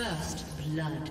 First blood.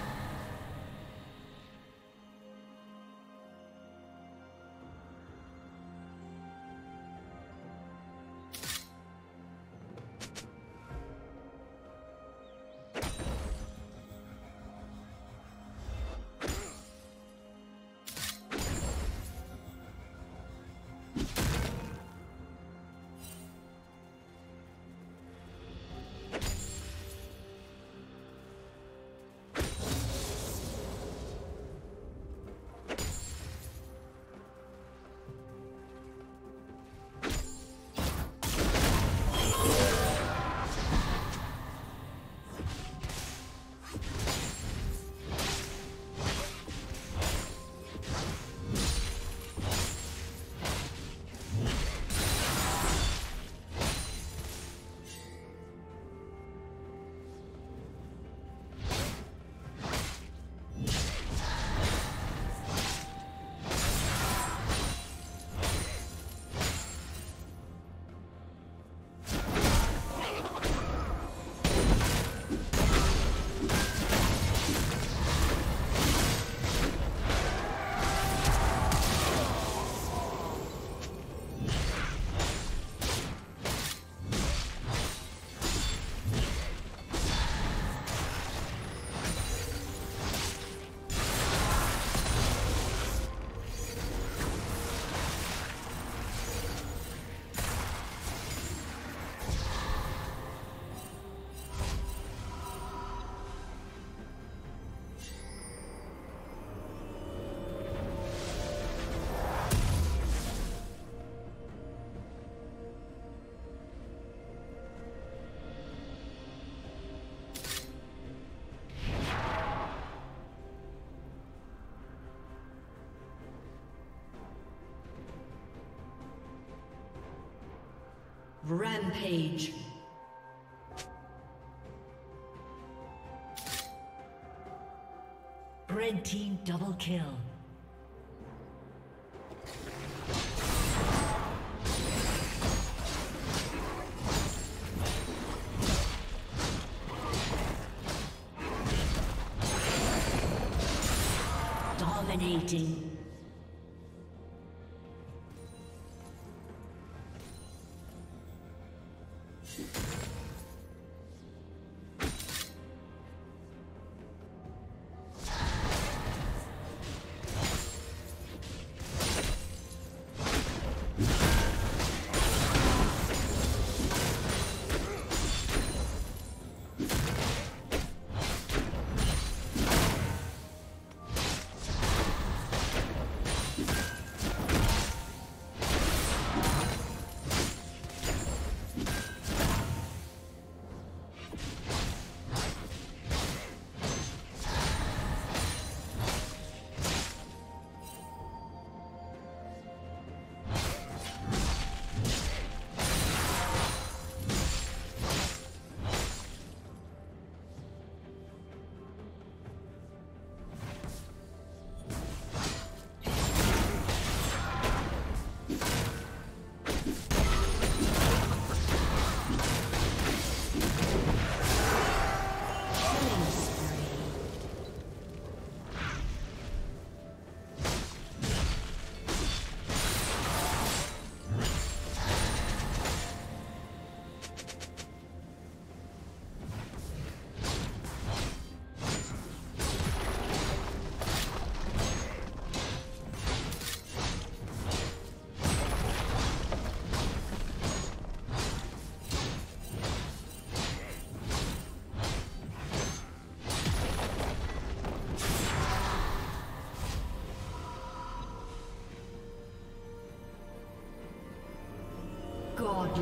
Rampage. Red team double kill. Dominating.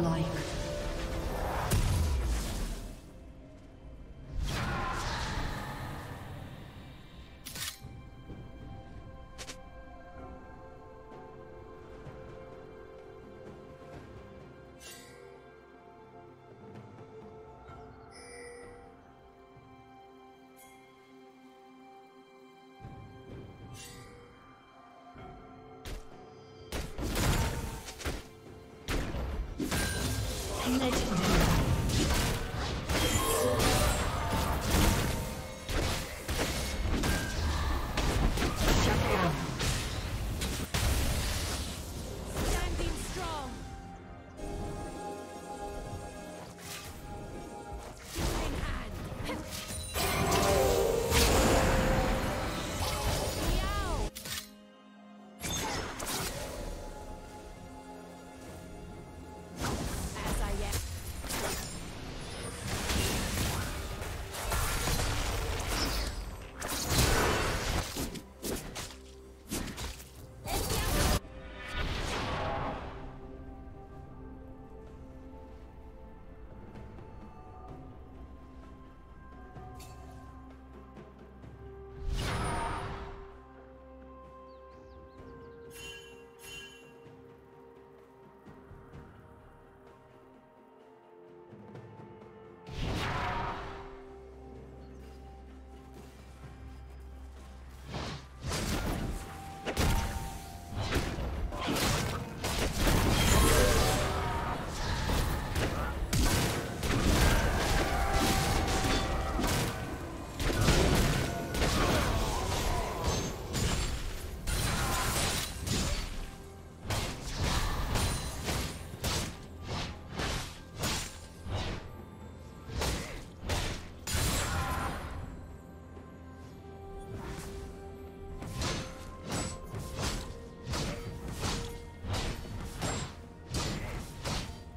Like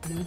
Blue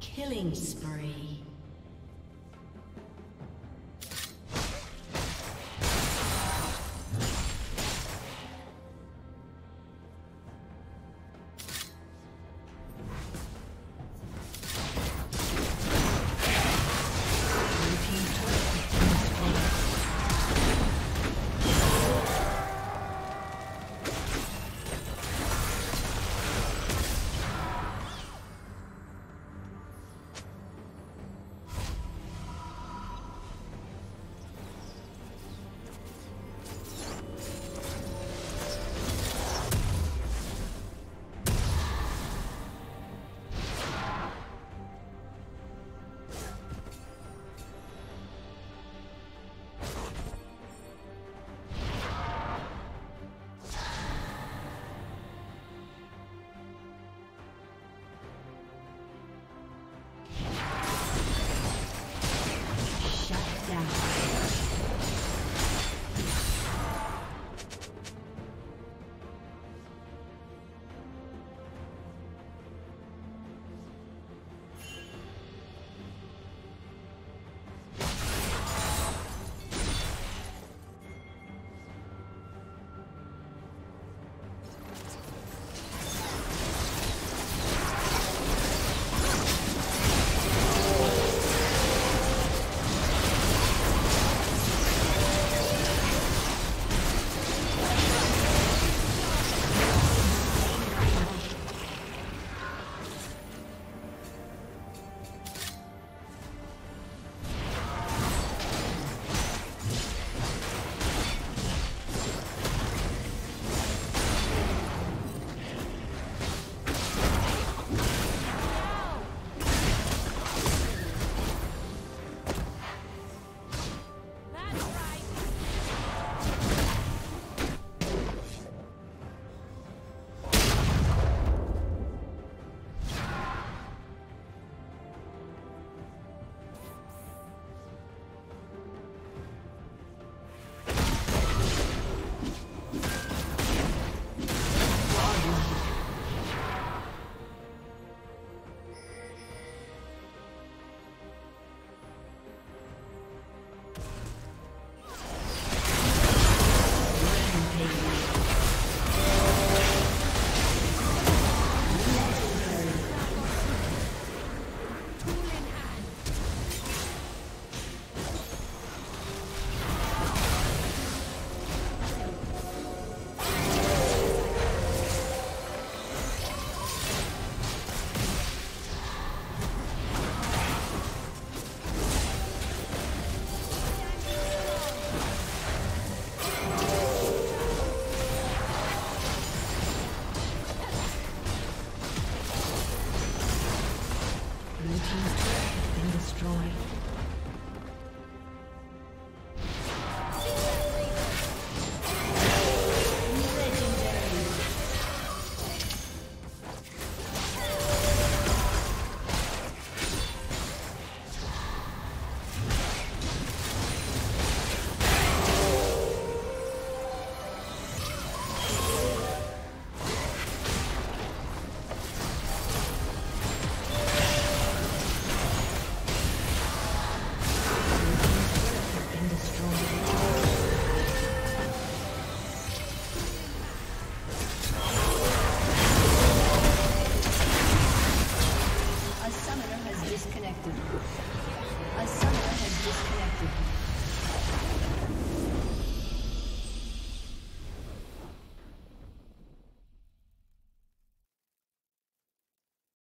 Killing spree.